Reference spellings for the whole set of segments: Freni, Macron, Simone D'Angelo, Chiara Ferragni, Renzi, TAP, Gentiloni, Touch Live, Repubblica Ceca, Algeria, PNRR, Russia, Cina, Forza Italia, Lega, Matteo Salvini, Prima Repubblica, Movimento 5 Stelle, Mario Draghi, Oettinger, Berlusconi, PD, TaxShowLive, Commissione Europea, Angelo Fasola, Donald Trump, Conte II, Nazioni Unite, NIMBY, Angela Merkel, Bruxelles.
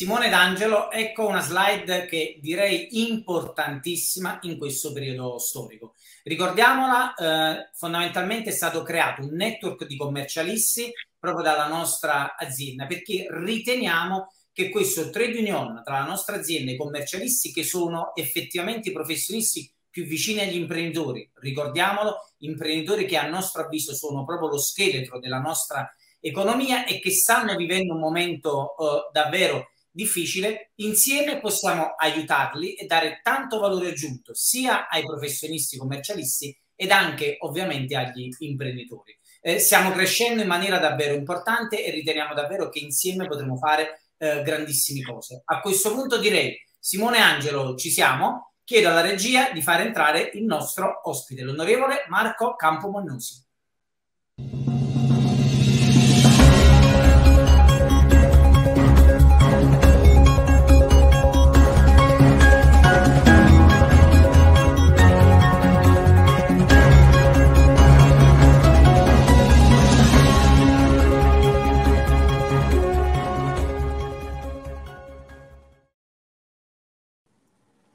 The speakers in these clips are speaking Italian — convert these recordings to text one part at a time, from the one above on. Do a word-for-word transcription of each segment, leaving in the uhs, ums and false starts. Simone D'Angelo, ecco una slide che direi importantissima in questo periodo storico. Ricordiamola, eh, fondamentalmente è stato creato un network di commercialisti proprio dalla nostra azienda, perché riteniamo che questo trade union tra la nostra azienda e i commercialisti, che sono effettivamente i professionisti più vicini agli imprenditori, ricordiamolo, imprenditori che a nostro avviso sono proprio lo scheletro della nostra economia e che stanno vivendo un momento eh, davvero difficile, insieme possiamo aiutarli e dare tanto valore aggiunto sia ai professionisti commercialisti ed anche ovviamente agli imprenditori. Eh, stiamo crescendo in maniera davvero importante e riteniamo davvero che insieme potremo fare eh, grandissime cose. A questo punto direi, Simone D'Angelo, ci siamo? Chiedo alla regia di far entrare il nostro ospite, l'onorevole Marco Campomenosi.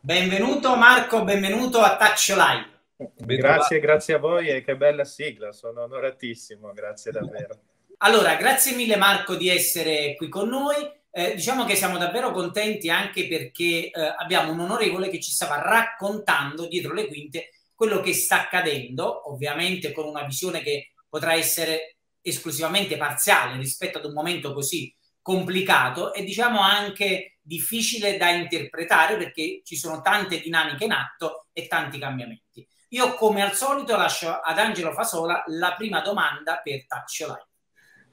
Benvenuto Marco, benvenuto a Touch Live. Grazie, grazie a voi e che bella sigla, sono onoratissimo, grazie davvero. Allora, grazie mille Marco di essere qui con noi, eh, diciamo che siamo davvero contenti anche perché eh, abbiamo un onorevole che ci stava raccontando dietro le quinte quello che sta accadendo, ovviamente con una visione che potrà essere esclusivamente parziale rispetto ad un momento così complicato e diciamo anche difficile da interpretare perché ci sono tante dinamiche in atto e tanti cambiamenti. Io come al solito lascio ad Angelo Fasola la prima domanda per Touch Live.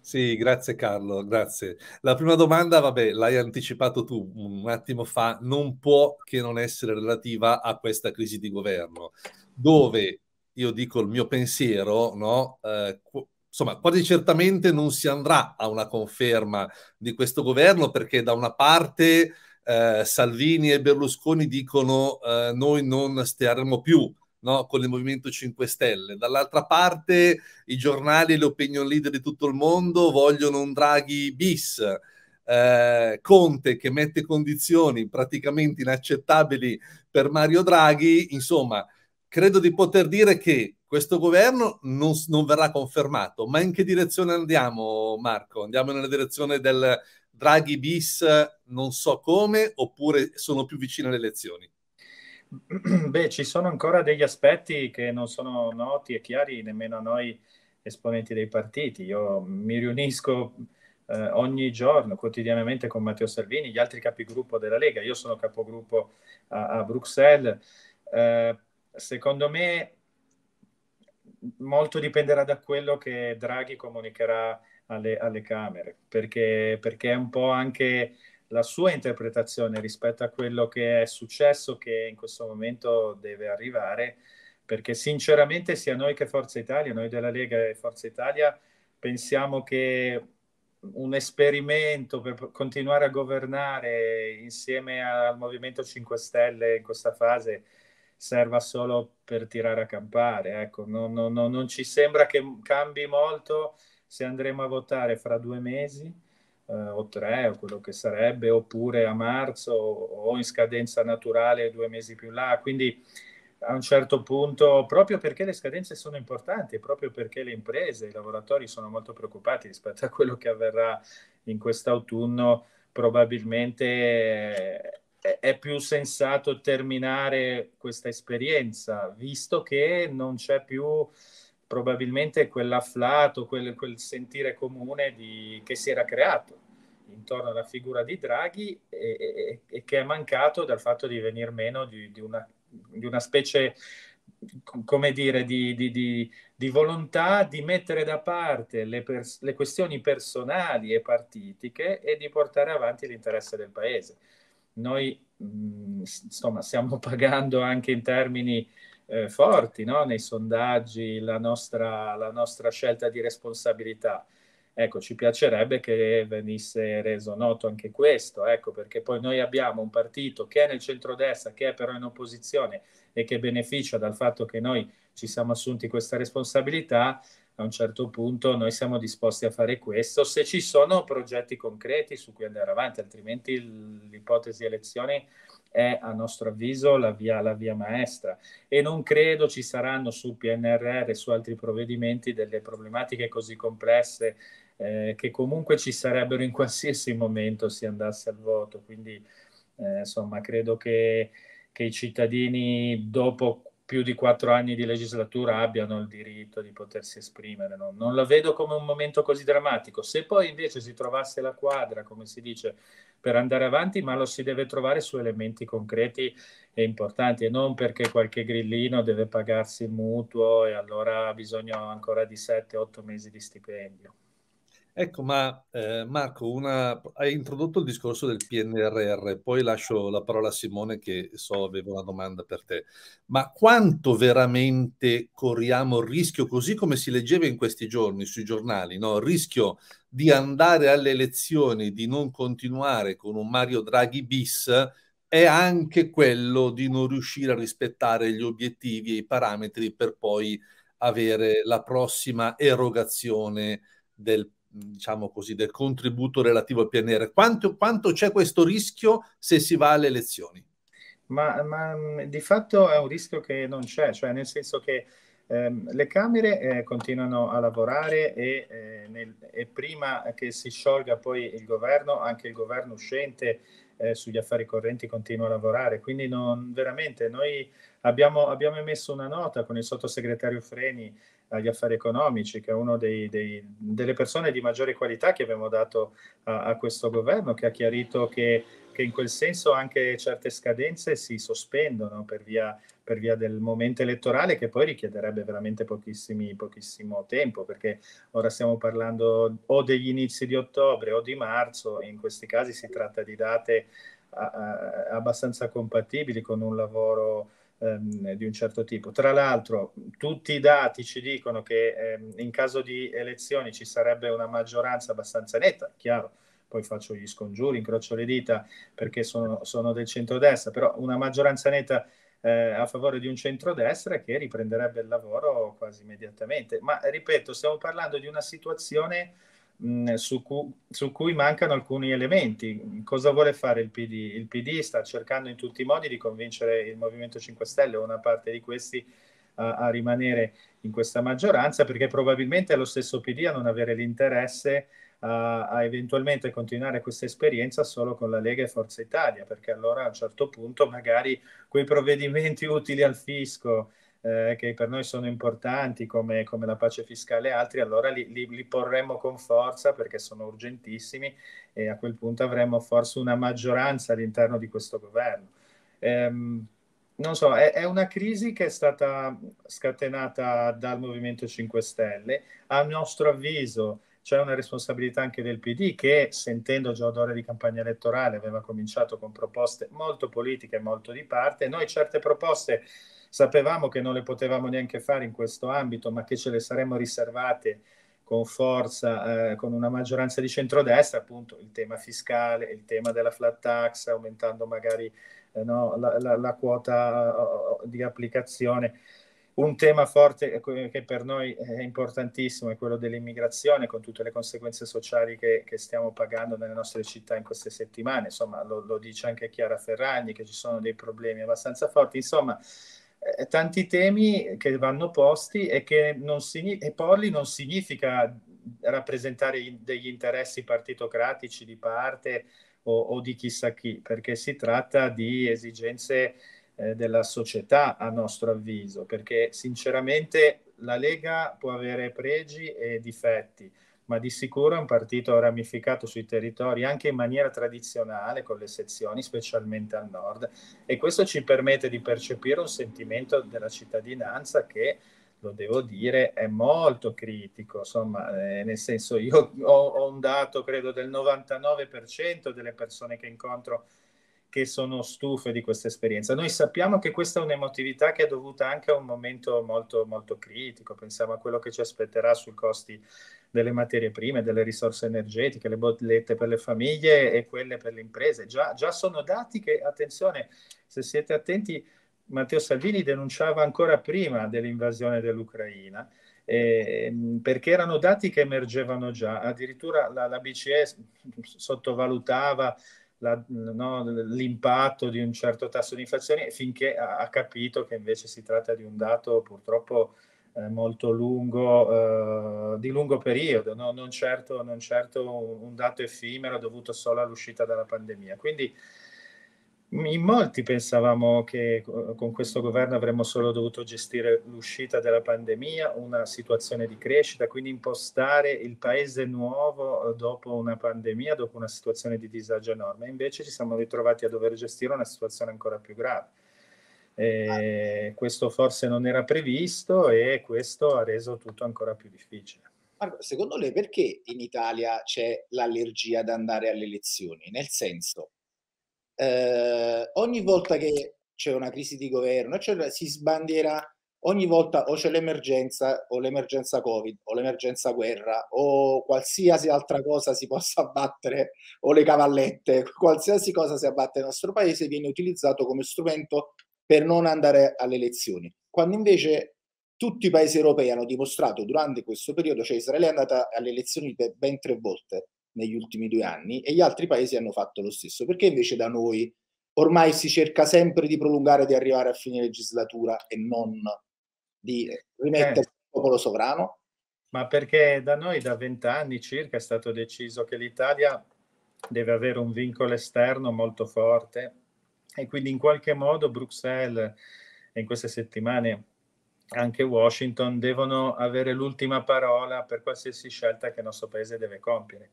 Sì, grazie Carlo, grazie. La prima domanda, vabbè, l'hai anticipato tu un attimo fa, non può che non essere relativa a questa crisi di governo, dove io dico il mio pensiero, no? Eh, Insomma, quasi certamente non si andrà a una conferma di questo governo perché da una parte eh, Salvini e Berlusconi dicono eh, noi non staremo più, no, con il Movimento cinque Stelle. Dall'altra parte i giornali e le opinion leader di tutto il mondo vogliono un Draghi bis. Eh, Conte che mette condizioni praticamente inaccettabili per Mario Draghi. Insomma, credo di poter dire che questo governo non, non verrà confermato, ma in che direzione andiamo, Marco? Andiamo nella direzione del Draghi bis, non so come, oppure sono più vicine alle elezioni? Beh, ci sono ancora degli aspetti che non sono noti e chiari nemmeno a noi esponenti dei partiti. Io mi riunisco eh, ogni giorno, quotidianamente, con Matteo Salvini, gli altri capigruppo della Lega. Io sono capogruppo a, a Bruxelles. Eh, secondo me molto dipenderà da quello che Draghi comunicherà alle, alle Camere, perché, perché è un po' anche la sua interpretazione rispetto a quello che è successo, che in questo momento deve arrivare, perché sinceramente sia noi che Forza Italia, noi della Lega e Forza Italia, pensiamo che un esperimento per continuare a governare insieme al Movimento cinque Stelle in questa fase serva solo per tirare a campare, ecco. non, non, non ci sembra che cambi molto se andremo a votare fra due mesi eh, o tre o quello che sarebbe, oppure a marzo o in scadenza naturale due mesi più là, quindi a un certo punto, proprio perché le scadenze sono importanti, proprio perché le imprese, i lavoratori sono molto preoccupati rispetto a quello che avverrà in quest'autunno, probabilmente eh, è più sensato terminare questa esperienza, visto che non c'è più probabilmente quell'afflato, quel, quel sentire comune di, che si era creato intorno alla figura di Draghi e, e, e che è mancato dal fatto di venir meno di, di, una, di una specie, come dire, di, di, di, di volontà di mettere da parte le, pers- le questioni personali e partitiche e di portare avanti l'interesse del Paese. Noi insomma stiamo pagando anche in termini eh, forti, no? Nei sondaggi la nostra, la nostra scelta di responsabilità. Ecco, ci piacerebbe che venisse reso noto anche questo, ecco, perché poi noi abbiamo un partito che è nel centrodestra, che è però in opposizione e che beneficia dal fatto che noi ci siamo assunti questa responsabilità, a un certo punto noi siamo disposti a fare questo, se ci sono progetti concreti su cui andare avanti, altrimenti l'ipotesi elezioni è a nostro avviso la via, la via maestra, e non credo ci saranno sul P N R R e su altri provvedimenti delle problematiche così complesse eh, che comunque ci sarebbero in qualsiasi momento si andasse al voto, quindi eh, insomma credo che, che i cittadini dopo più di quattro anni di legislatura abbiano il diritto di potersi esprimere, no? Non la vedo come un momento così drammatico. Se poi invece si trovasse la quadra, come si dice, per andare avanti, ma lo si deve trovare su elementi concreti e importanti, e non perché qualche grillino deve pagarsi il mutuo e allora ha bisogno ancora di sette otto mesi di stipendio. Ecco, ma eh, Marco, una... hai introdotto il discorso del P N R R, poi lascio la parola a Simone che so aveva una domanda per te, ma quanto veramente corriamo il rischio, così come si leggeva in questi giorni sui giornali, no? Il rischio di andare alle elezioni, di non continuare con un Mario Draghi bis, è anche quello di non riuscire a rispettare gli obiettivi e i parametri per poi avere la prossima erogazione del diciamo così, del contributo relativo al P N R R. Quanto, quanto c'è questo rischio se si va alle elezioni? Ma, ma di fatto è un rischio che non c'è, cioè nel senso che ehm, le Camere eh, continuano a lavorare e, eh, nel, e prima che si sciolga poi il governo, anche il governo uscente eh, sugli affari correnti continua a lavorare, quindi non, veramente noi abbiamo, abbiamo emesso una nota con il sottosegretario Freni agli affari economici, che è una delle persone di maggiore qualità che abbiamo dato a, a questo governo, che ha chiarito che, che in quel senso anche certe scadenze si sospendono per via, per via del momento elettorale, che poi richiederebbe veramente pochissimi, pochissimo tempo, perché ora stiamo parlando o degli inizi di ottobre o di marzo, e in questi casi si tratta di date a, a, abbastanza compatibili con un lavoro di un certo tipo. Tra l'altro tutti i dati ci dicono che ehm, in caso di elezioni ci sarebbe una maggioranza abbastanza netta, chiaro, poi faccio gli scongiuri, incrocio le dita perché sono, sono del centrodestra, però una maggioranza netta eh, a favore di un centrodestra che riprenderebbe il lavoro quasi immediatamente. Ma ripeto, stiamo parlando di una situazione mh, su, cu- su cui mancano alcuni elementi. Cosa vuole fare il P D? Il P D sta cercando in tutti i modi di convincere il Movimento cinque Stelle o una parte di questi a, a rimanere in questa maggioranza, perché probabilmente è lo stesso P D a non avere l'interesse a, a eventualmente continuare questa esperienza solo con la Lega e Forza Italia, perché allora a un certo punto magari quei provvedimenti utili al fisco Eh, che per noi sono importanti come, come la pace fiscale e altri, allora li, li, li porremmo con forza perché sono urgentissimi, e a quel punto avremmo forse una maggioranza all'interno di questo governo. Ehm, non so, è, è una crisi che è stata scatenata dal Movimento cinque Stelle. A nostro avviso c'è una responsabilità anche del P D, che sentendo già odore di campagna elettorale aveva cominciato con proposte molto politiche, molto di parte. Noi certe proposte sapevamo che non le potevamo neanche fare in questo ambito, ma che ce le saremmo riservate con forza, eh, con una maggioranza di centrodestra, appunto il tema fiscale, il tema della flat tax, aumentando magari eh, no, la, la, la quota di applicazione. Un tema forte che per noi è importantissimo è quello dell'immigrazione, con tutte le conseguenze sociali che, che stiamo pagando nelle nostre città in queste settimane. Insomma, lo, lo dice anche Chiara Ferragni, che ci sono dei problemi abbastanza forti. Insomma, tanti temi che vanno posti, e che non signi- e porli non significa rappresentare degli interessi partitocratici di parte o, o di chissà chi, perché si tratta di esigenze eh, della società a nostro avviso, perché sinceramente la Lega può avere pregi e difetti, ma di sicuro è un partito ramificato sui territori anche in maniera tradizionale, con le sezioni, specialmente al nord, e questo ci permette di percepire un sentimento della cittadinanza che, lo devo dire, è molto critico. Insomma, eh, nel senso, io ho, ho un dato, credo, del novantanove per cento delle persone che incontro che sono stufe di questa esperienza. Noi sappiamo che questa è un'emotività che è dovuta anche a un momento molto, molto critico. Pensiamo a quello che ci aspetterà sui costi delle materie prime, delle risorse energetiche, le bollette per le famiglie e quelle per le imprese. Già, già sono dati che, attenzione, se siete attenti, Matteo Salvini denunciava ancora prima dell'invasione dell'Ucraina, eh, perché erano dati che emergevano già, addirittura la, la B C E sottovalutava la, no, l'impatto di un certo tasso di inflazione finché ha, ha capito che invece si tratta di un dato purtroppo eh, molto lungo, eh, di lungo periodo, no? non, certo, non certo un dato effimero dovuto solo all'uscita dalla pandemia. Quindi in molti pensavamo che con questo governo avremmo solo dovuto gestire l'uscita dalla pandemia, una situazione di crescita, quindi impostare il paese nuovo dopo una pandemia, dopo una situazione di disagio enorme. Invece ci siamo ritrovati a dover gestire una situazione ancora più grave. E questo forse non era previsto e questo ha reso tutto ancora più difficile. Marco, secondo lei perché in Italia c'è l'allergia ad andare alle elezioni? Nel senso... Eh, ogni volta che c'è una crisi di governo cioè, si sbandiera, ogni volta o c'è l'emergenza o l'emergenza Covid o l'emergenza guerra o qualsiasi altra cosa si possa abbattere, o le cavallette, qualsiasi cosa si abbatte nel nostro paese viene utilizzato come strumento per non andare alle elezioni, quando invece tutti i paesi europei hanno dimostrato durante questo periodo, cioè Israele è andata alle elezioni per ben tre volte negli ultimi due anni e gli altri paesi hanno fatto lo stesso, perché invece da noi ormai si cerca sempre di prolungare, di arrivare a fine legislatura e non di rimettere eh. il popolo sovrano? Ma perché da noi da vent'anni circa è stato deciso che l'Italia deve avere un vincolo esterno molto forte e quindi in qualche modo Bruxelles in queste settimane anche Washington devono avere l'ultima parola per qualsiasi scelta che il nostro paese deve compiere.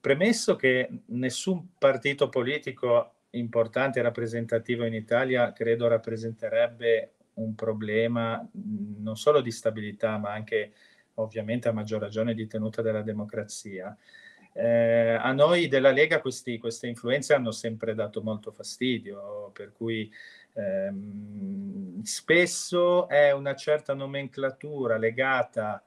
Premesso che nessun partito politico importante e rappresentativo in Italia credo rappresenterebbe un problema non solo di stabilità ma anche ovviamente a maggior ragione di tenuta della democrazia. Eh, a noi della Lega questi, queste influenze hanno sempre dato molto fastidio, per cui ehm, spesso è una certa nomenclatura legata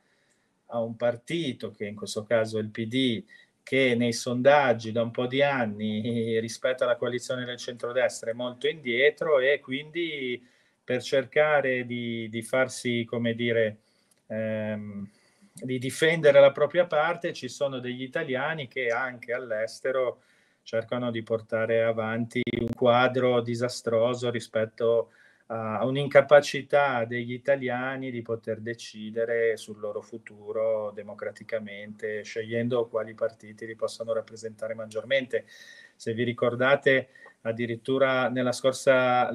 a un partito, che in questo caso è il P D, che nei sondaggi da un po' di anni rispetto alla coalizione del centrodestra è molto indietro e quindi per cercare di, di farsi, come dire... Ehm, di difendere la propria parte, ci sono degli italiani che anche all'estero cercano di portare avanti un quadro disastroso rispetto a un'incapacità degli italiani di poter decidere sul loro futuro democraticamente, scegliendo quali partiti li possono rappresentare maggiormente. Se vi ricordate, addirittura nella scorsa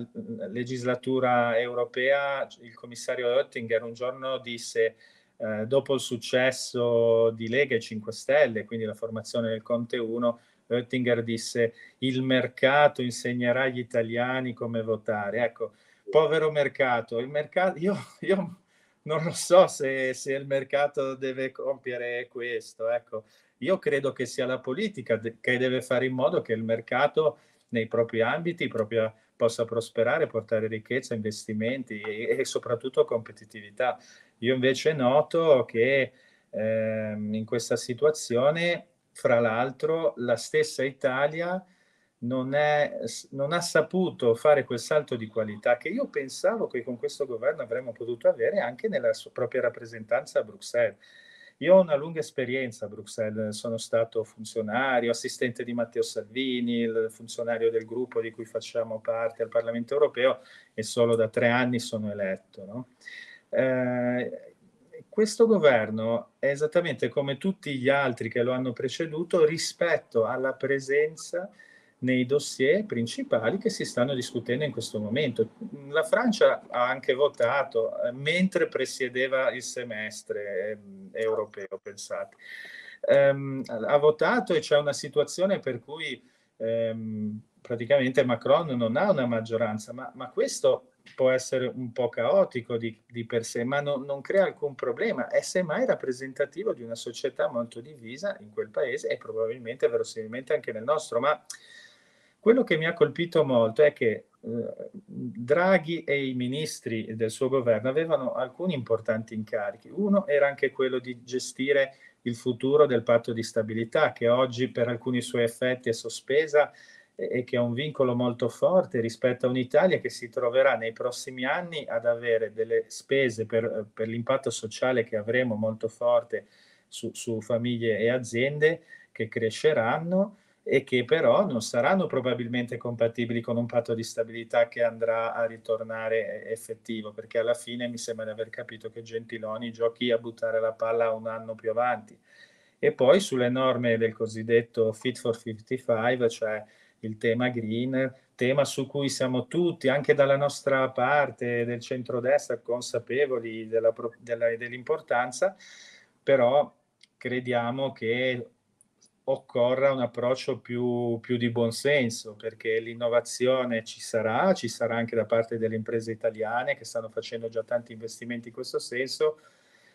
legislatura europea il commissario Oettinger un giorno disse: Eh, dopo il successo di Lega e cinque Stelle, quindi la formazione del Conte uno, Oettinger disse: il mercato insegnerà agli italiani come votare. Ecco, povero mercato, il mercato, io, io non lo so se, se il mercato deve compiere questo. Ecco, io credo che sia la politica de- che deve fare in modo che il mercato nei propri ambiti propria, possa prosperare, portare ricchezza, investimenti e, e soprattutto competitività. Io invece noto che ehm, in questa situazione, fra l'altro, la stessa Italia non, è, non ha saputo fare quel salto di qualità che io pensavo che con questo governo avremmo potuto avere anche nella sua propria rappresentanza a Bruxelles. Io ho una lunga esperienza a Bruxelles, sono stato funzionario, assistente di Matteo Salvini, il funzionario del gruppo di cui facciamo parte al Parlamento europeo e solo da tre anni sono eletto, no? Eh, questo governo è esattamente come tutti gli altri che lo hanno preceduto rispetto alla presenza nei dossier principali che si stanno discutendo in questo momento. La Francia ha anche votato eh, mentre presiedeva il semestre eh, europeo, pensate. Eh, ha votato e c'è una situazione per cui ehm, praticamente Macron non ha una maggioranza, ma, ma questo può essere un po' caotico di, di per sé, ma no, non crea alcun problema, è semmai rappresentativo di una società molto divisa in quel paese e probabilmente, verosimilmente anche nel nostro, ma quello che mi ha colpito molto è che eh, Draghi e i ministri del suo governo avevano alcuni importanti incarichi. Uno era anche quello di gestire il futuro del patto di stabilità, che oggi per alcuni suoi effetti è sospesa e che ha un vincolo molto forte rispetto a un'Italia che si troverà nei prossimi anni ad avere delle spese per, per l'impatto sociale che avremo molto forte su, su famiglie e aziende che cresceranno e che però non saranno probabilmente compatibili con un patto di stabilità che andrà a ritornare effettivo, perché alla fine mi sembra di aver capito che Gentiloni giochi a buttare la palla un anno più avanti. E poi sulle norme del cosiddetto Fit for cinquantacinque, cioè il tema green, tema su cui siamo tutti, anche dalla nostra parte del centrodestra, consapevoli della, della, dell'importanza, però crediamo che occorra un approccio più, più di buonsenso, perché l'innovazione ci sarà, ci sarà anche da parte delle imprese italiane che stanno facendo già tanti investimenti in questo senso,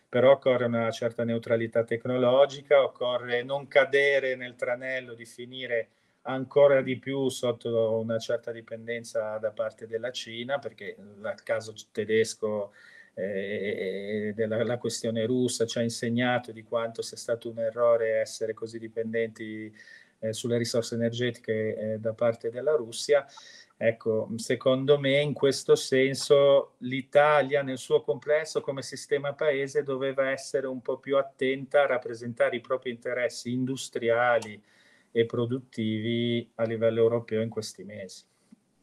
però occorre una certa neutralità tecnologica, occorre non cadere nel tranello di finire ancora di più sotto una certa dipendenza da parte della Cina, perché il caso tedesco e della, la questione russa ci ha insegnato di quanto sia stato un errore essere così dipendenti eh, sulle risorse energetiche eh, da parte della Russia. Ecco, secondo me in questo senso l'Italia nel suo complesso come sistema paese doveva essere un po' più attenta a rappresentare i propri interessi industriali e produttivi a livello europeo in questi mesi.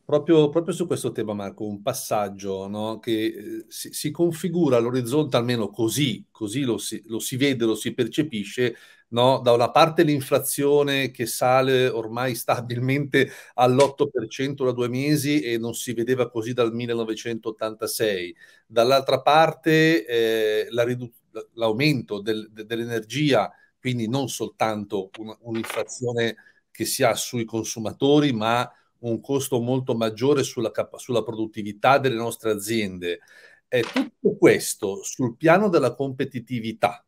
Proprio, proprio su questo tema, Marco, un passaggio, no? Che eh, si, si configura all'orizzonte, almeno così, così lo si, lo si vede, lo si percepisce, no? Da una parte l'inflazione che sale ormai stabilmente all'otto per cento da due mesi e non si vedeva così dal millenovecentottantasei, dall'altra parte eh, la ridu- l'aumento del, de- dell'energia, quindi non soltanto un, un'inflazione che si ha sui consumatori, ma un costo molto maggiore sulla, cap- sulla produttività delle nostre aziende. Eh, tutto questo sul piano della competitività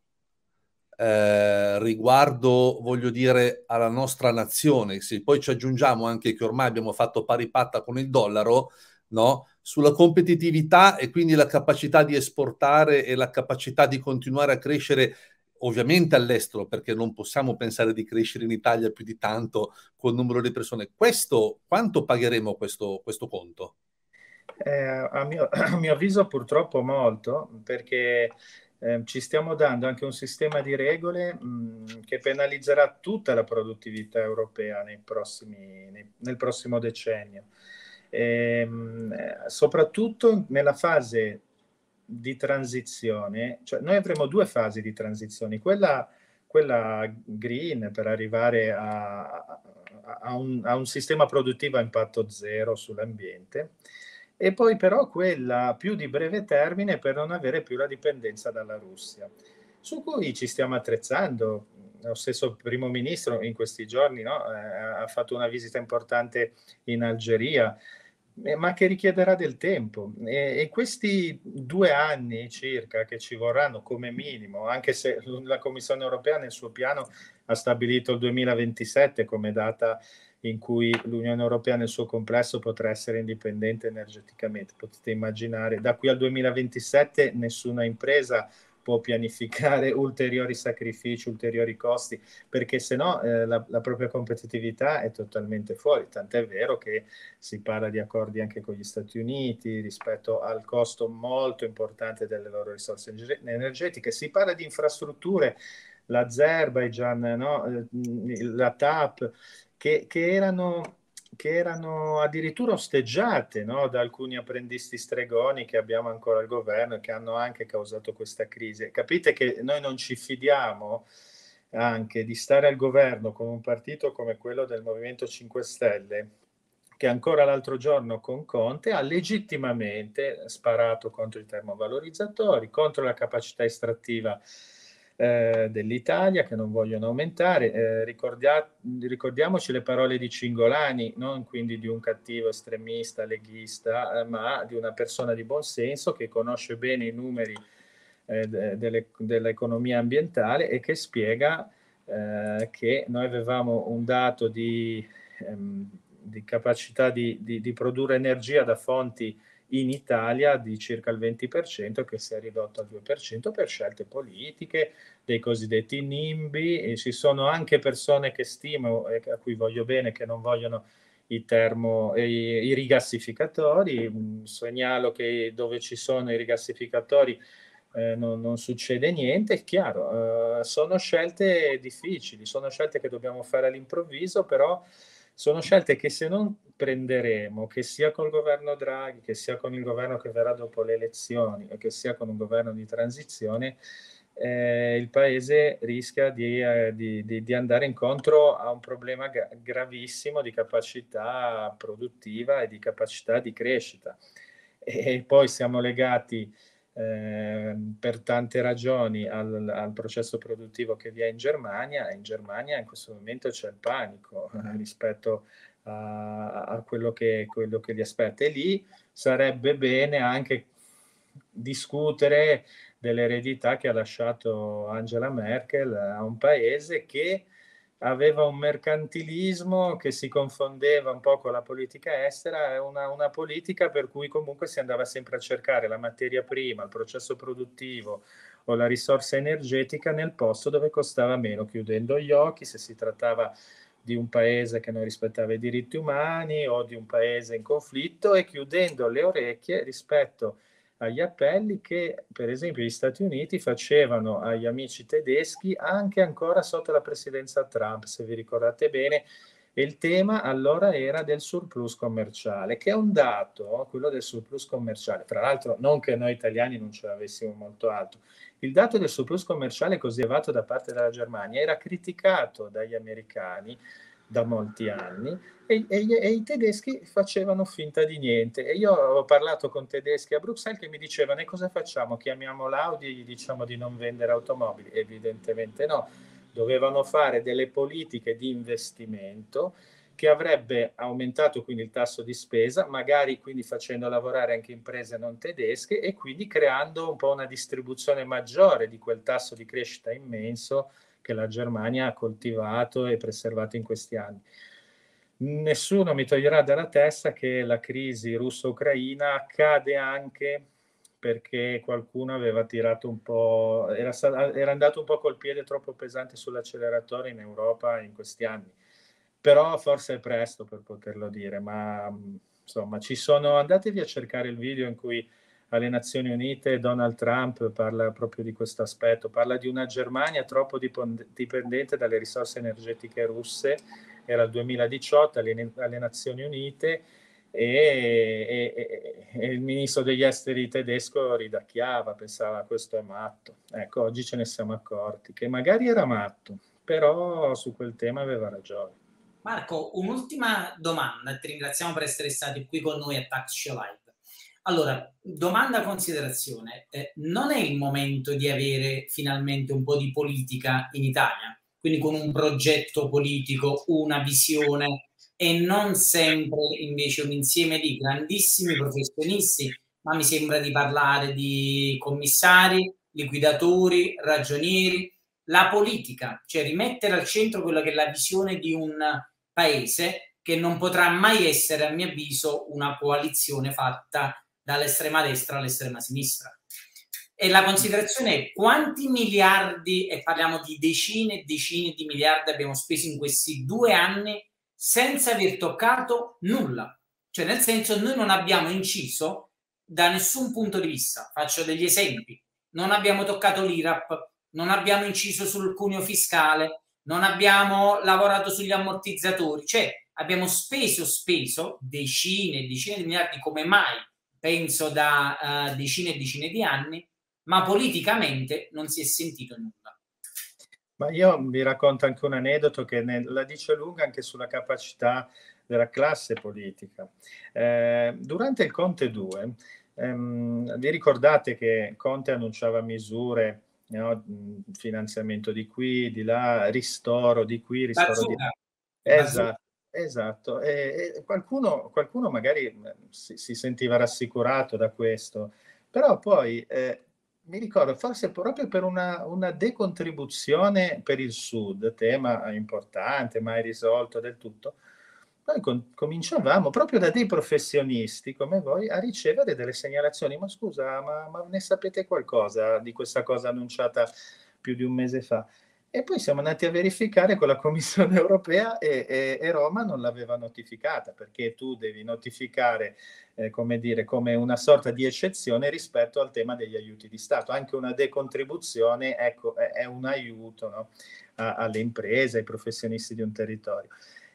eh, riguardo, voglio dire, alla nostra nazione, se poi ci aggiungiamo anche che ormai abbiamo fatto pari patta con il dollaro, no? Sulla competitività e quindi la capacità di esportare e la capacità di continuare a crescere ovviamente all'estero, perché non possiamo pensare di crescere in Italia più di tanto col numero di persone. Questo, quanto pagheremo questo, questo conto? Eh, a, mio, a mio avviso purtroppo molto, perché eh, ci stiamo dando anche un sistema di regole mh, che penalizzerà tutta la produttività europea nei prossimi, nei, nel prossimo decennio. E, mh, soprattutto nella fase di transizione, cioè noi avremo due fasi di transizione, quella, quella green per arrivare a, a, un, a un sistema produttivo a impatto zero sull'ambiente, e poi però quella più di breve termine per non avere più la dipendenza dalla Russia, su cui ci stiamo attrezzando. Lo stesso primo ministro in questi giorni, no, ha fatto una visita importante in Algeria, ma che richiederà del tempo, e, e questi due anni circa che ci vorranno come minimo, anche se la Commissione Europea nel suo piano ha stabilito il duemilaventisette come data in cui l'Unione Europea nel suo complesso potrà essere indipendente energeticamente. Potete immaginare, da qui al duemilaventisette nessuna impresa può pianificare ulteriori sacrifici, ulteriori costi, perché sennò eh, la, la propria competitività è totalmente fuori, tant'è vero che si parla di accordi anche con gli Stati Uniti rispetto al costo molto importante delle loro risorse energetiche, si parla di infrastrutture, l'Azerbaigian, no? La TAP, che, che erano... che erano addirittura osteggiate, no, da alcuni apprendisti stregoni che abbiamo ancora al governo e che hanno anche causato questa crisi. Capite che noi non ci fidiamo anche di stare al governo con un partito come quello del Movimento cinque Stelle, che ancora l'altro giorno con Conte ha legittimamente sparato contro i termovalorizzatori, contro la capacità estrattiva dell'Italia, che non vogliono aumentare. Eh, ricordia- ricordiamoci le parole di Cingolani, non quindi di un cattivo estremista leghista, eh, ma di una persona di buon senso che conosce bene i numeri eh, de- delle- dell'economia ambientale e che spiega eh, che noi avevamo un dato di, ehm, di capacità di, di, di produrre energia da fonti in Italia di circa il venti per cento, che si è ridotto al due per cento per scelte politiche, dei cosiddetti NIMBY, e ci sono anche persone che stimo e a cui voglio bene che non vogliono i, termo, i, i rigassificatori. Segnalo che dove ci sono i rigassificatori eh, non, non succede niente, è chiaro. Eh, sono scelte difficili, sono scelte che dobbiamo fare all'improvviso, però sono scelte che se non prenderemo, che sia col governo Draghi, che sia con il governo che verrà dopo le elezioni, e che sia con un governo di transizione, Eh, il paese rischia di, eh, di, di, di andare incontro a un problema gra- gravissimo di capacità produttiva e di capacità di crescita. E, e poi siamo legati eh, per tante ragioni al, al processo produttivo che vi è in Germania, e in Germania in questo momento c'è il panico eh, rispetto a, a quello, che, quello che li aspetta. E lì sarebbe bene anche discutere dell'eredità che ha lasciato Angela Merkel a un paese che aveva un mercantilismo che si confondeva un po' con la politica estera, una, una politica per cui comunque si andava sempre a cercare la materia prima, il processo produttivo o la risorsa energetica nel posto dove costava meno, chiudendo gli occhi se si trattava di un paese che non rispettava i diritti umani o di un paese in conflitto, e chiudendo le orecchie rispetto agli appelli che per esempio gli Stati Uniti facevano agli amici tedeschi anche ancora sotto la presidenza Trump, se vi ricordate bene. E il tema allora era del surplus commerciale, che è un dato, quello del surplus commerciale, tra l'altro non che noi italiani non ce l'avessimo molto alto, il dato del surplus commerciale così elevato da parte della Germania era criticato dagli americani da molti anni, e, e, e i tedeschi facevano finta di niente. E io ho parlato con tedeschi a Bruxelles che mi dicevano: e cosa facciamo? Chiamiamo l'Audi e gli diciamo di non vendere automobili? Evidentemente no. Dovevano fare delle politiche di investimento che avrebbe aumentato quindi il tasso di spesa, magari quindi facendo lavorare anche imprese non tedesche, e quindi creando un po' una distribuzione maggiore di quel tasso di crescita immenso che la Germania ha coltivato e preservato in questi anni. Nessuno mi toglierà dalla testa che la crisi russo-ucraina accade anche perché qualcuno aveva tirato un po', era, era andato un po' col piede troppo pesante sull'acceleratore in Europa in questi anni. Però forse è presto per poterlo dire, ma insomma ci sono, andatevi a cercare il video in cui alle Nazioni Unite Donald Trump parla proprio di questo aspetto, parla di una Germania troppo dipendente dalle risorse energetiche russe. Era il duemiladiciotto alle, alle Nazioni Unite e, e, e il ministro degli esteri tedesco ridacchiava, pensava: questo è matto. Ecco, oggi ce ne siamo accorti che magari era matto, però su quel tema aveva ragione. Marco, un'ultima domanda, ti ringraziamo per essere stati qui con noi a TaxShowLive. Allora, domanda, considerazione, eh, non è il momento di avere finalmente un po' di politica in Italia? Quindi con un progetto politico, una visione, e non sempre invece un insieme di grandissimi professionisti, ma mi sembra di parlare di commissari, liquidatori, ragionieri, la politica, cioè rimettere al centro quella che è la visione di un paese, che non potrà mai essere, a mio avviso, una coalizione fatta dall'estrema destra all'estrema sinistra. E la considerazione è: quanti miliardi, e parliamo di decine e decine di miliardi, abbiamo speso in questi due anni senza aver toccato nulla? Cioè, nel senso, noi non abbiamo inciso da nessun punto di vista. Faccio degli esempi: non abbiamo toccato l'I R A P, non abbiamo inciso sul cuneo fiscale, non abbiamo lavorato sugli ammortizzatori. Cioè, abbiamo speso, speso decine e decine di miliardi come mai, penso da uh, decine e decine di anni, ma politicamente non si è sentito nulla. Ma io vi racconto anche un aneddoto che ne, la dice lunga anche sulla capacità della classe politica. Eh, durante il Conte due, ehm, vi ricordate che Conte annunciava misure, no? Finanziamento di qui, di là, ristoro di qui, ristoro Bazzuca. Di là. Esatto. Esatto, e, e qualcuno, qualcuno magari si, si sentiva rassicurato da questo, però poi eh, mi ricordo, forse proprio per una, una decontribuzione per il Sud, tema importante, mai risolto del tutto, noi con, cominciavamo proprio da dei professionisti come voi a ricevere delle segnalazioni: ma scusa, ma, ma ne sapete qualcosa di questa cosa annunciata più di un mese fa? E poi siamo andati a verificare con la Commissione Europea e, e, e Roma non l'aveva notificata, perché tu devi notificare, eh, come dire, come una sorta di eccezione rispetto al tema degli aiuti di Stato. Anche una decontribuzione, ecco, è, è un aiuto, no? A, alle imprese, ai professionisti di un territorio.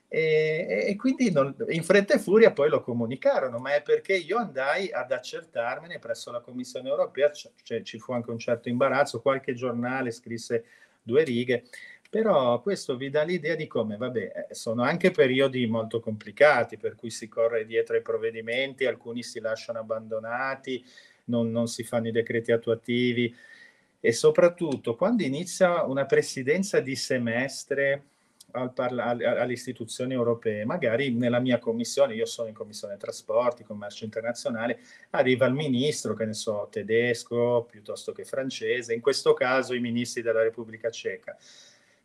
E, e quindi non, in fretta e furia poi lo comunicarono, ma è perché io andai ad accertarmene presso la Commissione Europea, cioè, ci fu anche un certo imbarazzo, qualche giornale scrisse due righe, però questo vi dà l'idea di come, vabbè, sono anche periodi molto complicati per cui si corre dietro ai provvedimenti, alcuni si lasciano abbandonati, non, non si fanno i decreti attuativi, e soprattutto quando inizia una presidenza di semestre al parla- alle istituzioni europee, magari nella mia commissione, io sono in commissione trasporti, commercio internazionale, arriva il ministro, che ne so, tedesco piuttosto che francese, in questo caso i ministri della Repubblica Ceca,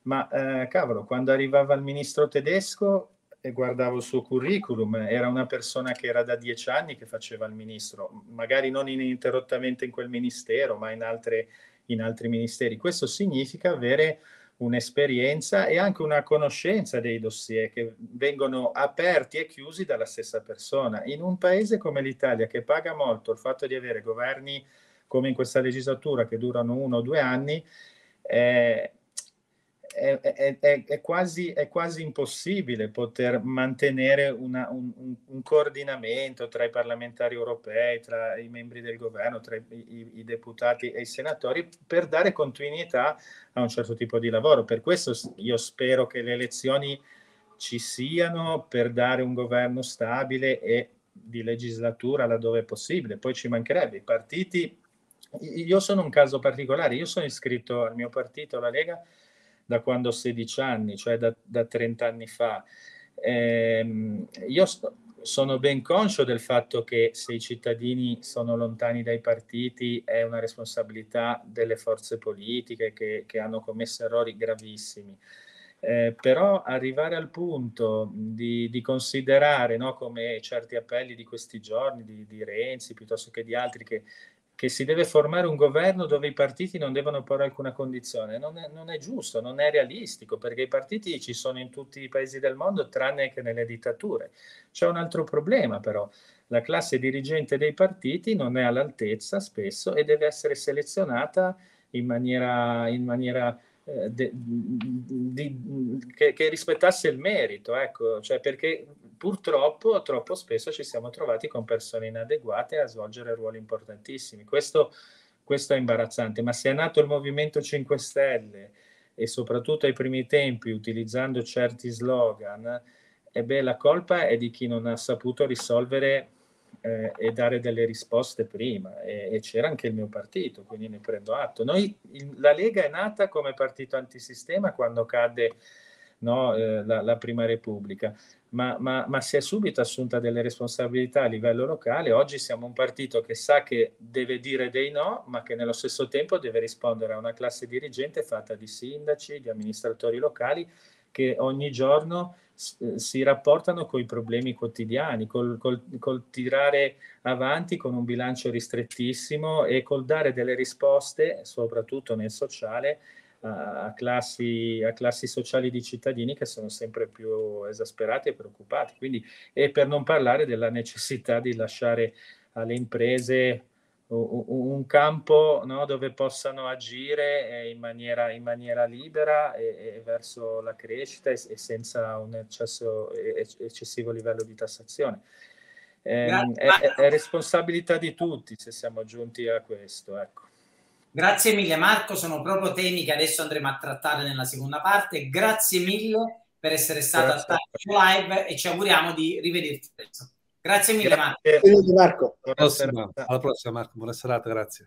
ma eh, cavolo, quando arrivava il ministro tedesco e guardavo il suo curriculum, era una persona che era da dieci anni che faceva il ministro, magari non ininterrottamente in quel ministero, ma in, altre, in altri ministeri. Questo significa avere un'esperienza e anche una conoscenza dei dossier che vengono aperti e chiusi dalla stessa persona. In un paese come l'Italia, che paga molto il fatto di avere governi come in questa legislatura che durano uno o due anni, eh, è, è, è, è, quasi, è quasi impossibile poter mantenere una, un, un coordinamento tra i parlamentari europei, tra i membri del governo, tra i, i, i deputati e i senatori, per dare continuità a un certo tipo di lavoro. Per questo io spero che le elezioni ci siano, per dare un governo stabile e di legislatura laddove è possibile. Poi ci mancherebbe i partiti. Io sono un caso particolare, io sono iscritto al mio partito, la Lega, da quando ho sedici anni, cioè da, da trenta anni fa. Eh, io sto, sono ben conscio del fatto che se i cittadini sono lontani dai partiti è una responsabilità delle forze politiche che, che hanno commesso errori gravissimi. Eh, però arrivare al punto di, di considerare, no, come certi appelli di questi giorni, di, di Renzi piuttosto che di altri, che che si deve formare un governo dove i partiti non devono porre alcuna condizione, non è, non è giusto, non è realistico, perché i partiti ci sono in tutti i paesi del mondo, tranne che nelle dittature. C'è un altro problema però, la classe dirigente dei partiti non è all'altezza spesso e deve essere selezionata in maniera, in maniera eh, de, di, che, che rispettasse il merito, ecco, cioè, perché purtroppo troppo spesso ci siamo trovati con persone inadeguate a svolgere ruoli importantissimi. Questo, questo è imbarazzante, ma se è nato il Movimento cinque Stelle e soprattutto ai primi tempi utilizzando certi slogan, e beh, la colpa è di chi non ha saputo risolvere eh, e dare delle risposte prima, e, e c'era anche il mio partito, quindi ne prendo atto. Noi, il, la Lega è nata come partito antisistema quando cadde, no, eh, la, la Prima Repubblica, ma, ma, ma si è subito assunta delle responsabilità a livello locale. Oggi siamo un partito che sa che deve dire dei no, ma che nello stesso tempo deve rispondere a una classe dirigente fatta di sindaci, di amministratori locali, che ogni giorno eh, si rapportano con i problemi quotidiani, col, col, col tirare avanti con un bilancio ristrettissimo e col dare delle risposte, soprattutto nel sociale, A classi, a classi sociali di cittadini che sono sempre più esasperati e preoccupati. Quindi, e per non parlare della necessità di lasciare alle imprese un campo, no, dove possano agire in maniera, in maniera libera e, e verso la crescita e, e senza un eccesso, eccessivo livello di tassazione. Eh, è, è responsabilità di tutti se siamo giunti a questo, ecco. Grazie mille Marco, sono proprio temi che adesso andremo a trattare nella seconda parte. Grazie mille per essere stato a Touch Live e ci auguriamo di rivederti presto. Grazie mille Marco. Grazie Marco. Alla prossima, alla prossima Marco, buona serata, grazie.